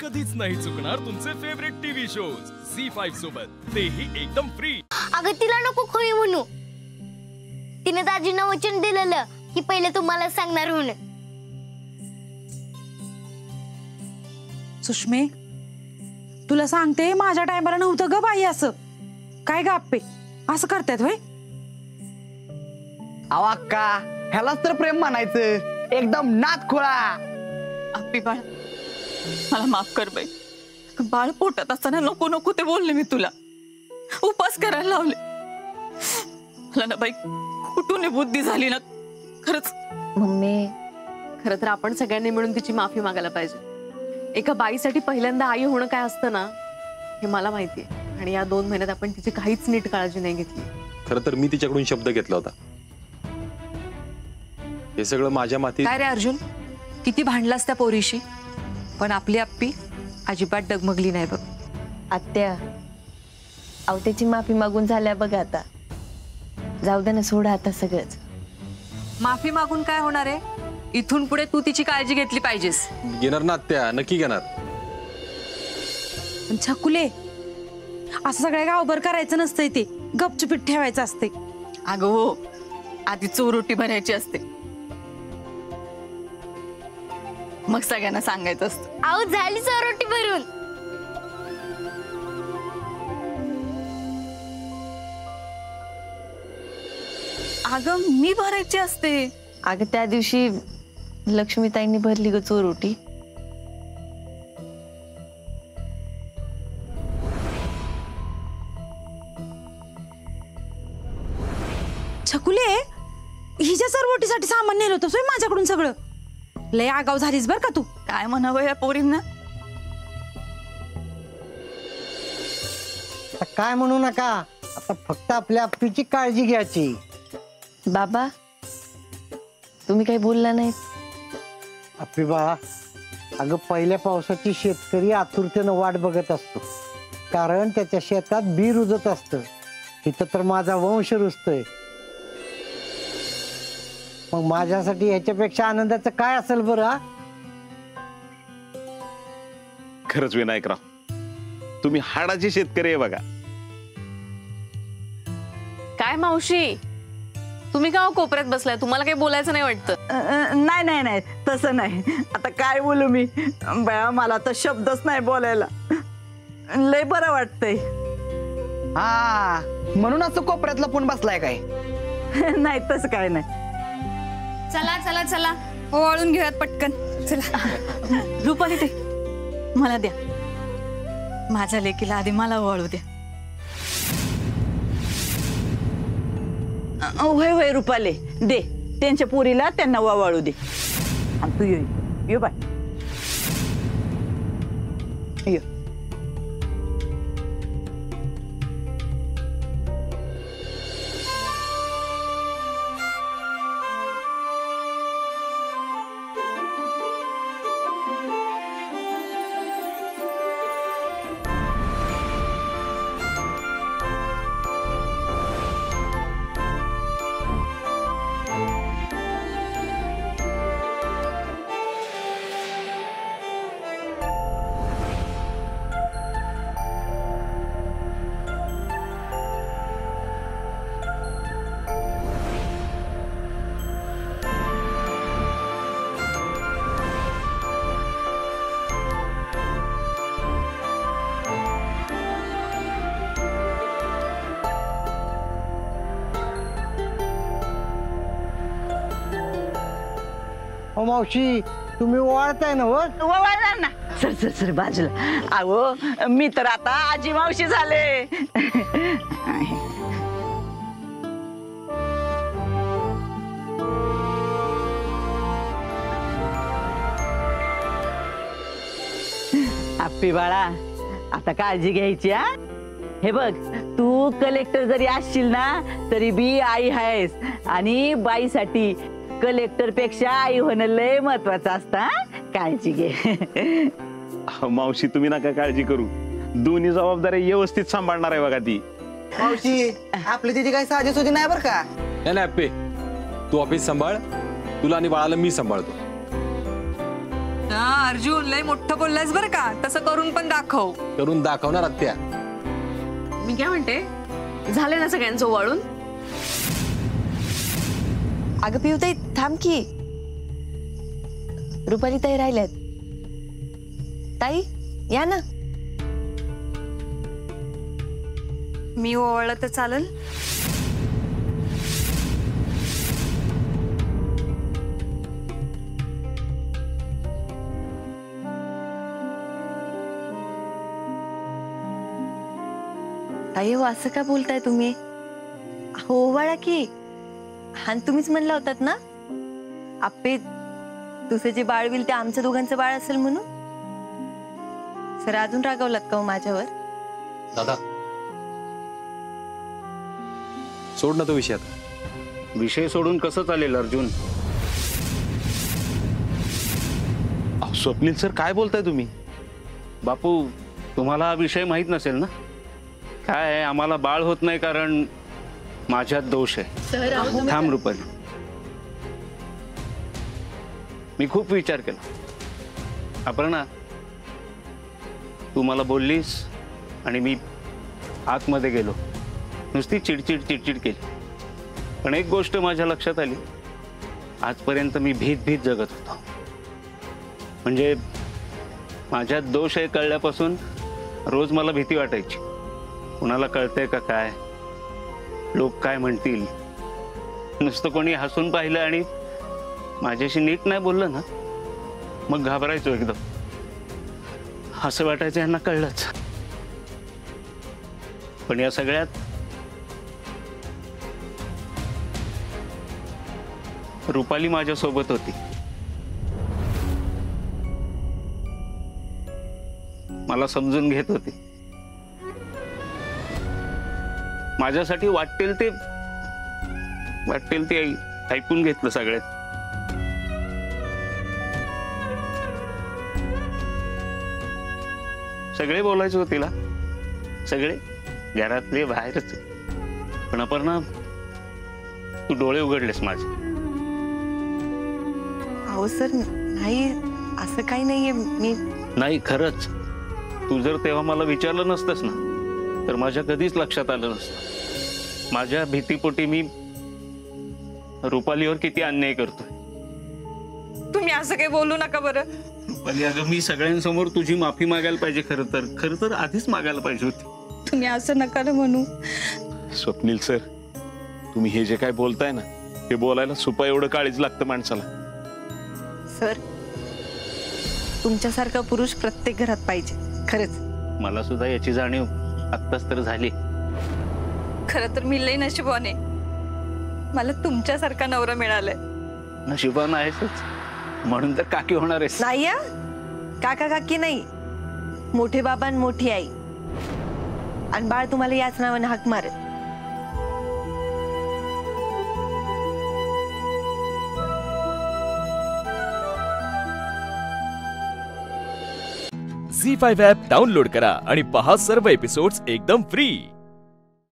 कधीच नाही चुकणार तुमचे फेवरेट टीव्ही शोज झी5 सोबत, तेही एकदम फ्री। अगं तिला नको खोई म्हणू, तिने दाजींना वचन दिलेलं की पहिले तुम्हाला सांगणार म्हणून। सुष्मे तुला सांगते, माझ्या टायमाला नव्हतं ग बाई असं, काय गप्पे असं करतात होय? अहो अक्का, ह्यालाच तर प्रेम म्हणायचं, एकदम नाद खोळा। अप्पी बाळ मला माफ कर बाई, बाळ पोटात असताना नको नको ते बोलले मी तुला, उपास करायला लावले। मला ना बाई कुठून बुद्धी झाली ना खरंच। मम्मी खरं तर आपण सगळ्यांनी मिळून तिची माफी मागायला पाहिजे। एका बाईसाठी पहिल्यांदा आई होणं काय असतं ना हे मला माहिती आहे, आणि या 2 महिन्यात आपण तिची काहीच नीट काळजी नाही घेतली। खरं तर मी तिच्याकडून शब्द घेतला होता, हे सगळं माझ्या माती। काय रे अर्जुन, किती भांडलास त्या पोरीशी, पण आपली अप्पी अजिबात डगमगली नाही बघ। आत्या आवत्याची माफी मागून झाल्या बघ, आता जाऊ दे ना, सोडा आता सगळंच। माफी मागून काय होणार आहे, इथून पुढे तू तिची काळजी घेतली पाहिजेस। घेणार ना आत्या, नक्की घेणार। छकुले असं सगळ्या गावभर करायचं नसतंय, ते गपचुपीत ठेवायचं असते। अगं हो, आधी चोरोटी भरायची असते, मग सगळ्यांना सांगायचं असतं। आऊ झाली चोरोटी भरून। अगं मी भरायची असते। अगं त्या दिवशी लक्ष्मीताईंनी भरली ग चोरोटी। छकुले हिच्या चोरोटीसाठी सामान नेलं होतं माझ्याकडून सगळं। लय आगाव झालीस बर का तू। काय म्हणावं या पोरींना, काय म्हणू नका आता, फक्त आपल्या अप्पीची काळजी घ्यायची। बाबा तुम्ही काही बोलला नाही। अप्पी बाळा अगं पहिल्या पावसाची शेतकरी आतुरतेनं वाट बघत असतो, कारण त्याच्या शेतात बी रुजत असतं। तिथं तर माझा वंश रुजतोय, मग माझ्यासाठी ह्याच्यापेक्षा आनंदाचं काय असेल बरं? खरंच विनायकराव तुम्ही हाडाची शेतकरी आहे बघा। काय मावशी तुम्ही का कोपऱ्यात बसलाय, तुम्हाला काही बोलायचं नाही वाटतं? नाही नाही नाही तसं नाही, आता काय बोलू मी, मला तर शब्दच नाही बोलायला, लय बरं वाटतंय। हा म्हणूनच कोपऱ्यात लपून बसलाय काय? नाही तसं काय नाही। चला चला चला ओवाळून घेऊयात पटकन, चला। रुपाली ते मला द्या, माझ्या लेकीला आधी मला ओवाळू द्या। होय होय रुपाली दे, त्यांच्या पोरीला त्यांना ओवाळू दे। आणि तू ये बाय ये। मावशी तुम्ही ओवाळताय ना? ओवाळणार ना, सर सर सर बाजूला। अहो मी तर आता आजी मावशी झाले। अप्पी बाळा आता काळजी घ्यायची। हे बघ तू कलेक्टर जरी असशील ना तरी बी आई आहेस, आणि बाईसाठी कलेक्टर पेक्षा आई होणं लय महत्वाचं असतं। काळजी घे। मावशी तुम्ही नका काळजी करू, दोन्ही जबाबदारी व्यवस्थित सांभाळणार आहे बघा ती। मावशी आपली तिची काही साजेसुदी नाही बरं का। नाही नाही अप्पे तू ऑफिस सांभाळ, तुला आणि बाळाला मी सांभाळतो। अर्जुन लय मोठं बोललास बरं का, तसं करून पण दाखव. करून दाखवणार आत्या. मी काय म्हणते, झाले ना सगळ्यांचं वळून? अगं पिवताई थांब की, रुपाली ताई राहिल्यात. ताई या ना. मी ओळलं तर चालेल? ताई हो असं का बोलताय तुम्ही? हो ओवाळा की. हां तुम्हीच म्हणला होतात ना आप्पे तुझे जे बाळ होईल ते आमच्या दोघांचं बाळ असेल म्हणून. सर अजून रागावलात का माझ्यावर? दादा सोड ना तो विषय. विषय सोडून कसं चालेल अर्जुन? स्वप्नील सर काय बोलताय तुम्ही? बापू तुम्हाला हा विषय माहित नसेल ना. काय आहे आम्हाला बाळ होत नाही कारण माझ्यात दोष आहे. थांब रुपाली, मी खूप विचार केला. अपर्णा तू मला बोललीस आणि मी आतमध्ये गेलो, नुसती चिडचिड चिडचिड केली. पण एक गोष्ट माझ्या लक्षात आली, आजपर्यंत मी भीत भीत जगत होतो. म्हणजे माझ्यात दोष हे कळल्यापासून रोज मला भीती वाटायची. कुणाला कळतंय का काय, लोक काय म्हणतील. नुसतं कोणी हसून पाहिलं आणि माझ्याशी नीट नाही बोललं ना मग घाबरायचो एकदम. असं वाटायचं यांना कळलंच. पण या सगळ्यात रुपाली माझ्या सोबत होती. मला समजून घेत होती. माझ्यासाठी वाटेल ते ऐकून घेतलं सगळ्यात. सगळे बोलायचं होतं तिला, सगळे घरातले बाहेरच. पण अपर्णा तू डोळे उघडलेस माझे. हो सर नाही असं काही नाहीये. मी नाही खरंच. तू जर तेव्हा मला विचारलं नसतंस ना तर माझ्या कधीच लक्षात आलं नसतं. माझ्या भीतीपोटी मी रुपालीवर किती अन्याय करतोय. तुम्ही असं काही बोलू नका बरं. रुपाली अगं मी सगळ्यांसमोर तुझी माफी मागायला पाहिजे. खरं तर आधीच मागायला पाहिजे होती. तुम्ही असं नका ना म्हणू. स्वप्नील सर तुम्ही हे जे काय बोलताय ना ते बोलायला सुपा एवढं काळीच लागतं माणसाला. सर तुमच्यासारखा पुरुष प्रत्येक घरात पाहिजे. खरंच मला सुद्धा याची जाणीव आत्ताच तर झाली. खरं तर मी लई नशिबाने, मला तुमच्यासारखा नवरा मिळालाय. नशिबाने आहेसच म्हणून तर काकी होणार आहेस. नाही काका काकी नाही, मोठे बाबा आणि मोठी आई. आणि बाळ तुम्हाला याच नावाने हाक मारत. Zee5 ॲप डाउनलोड करा आणि पहा सर्व एपिसोड्स एकदम फ्री.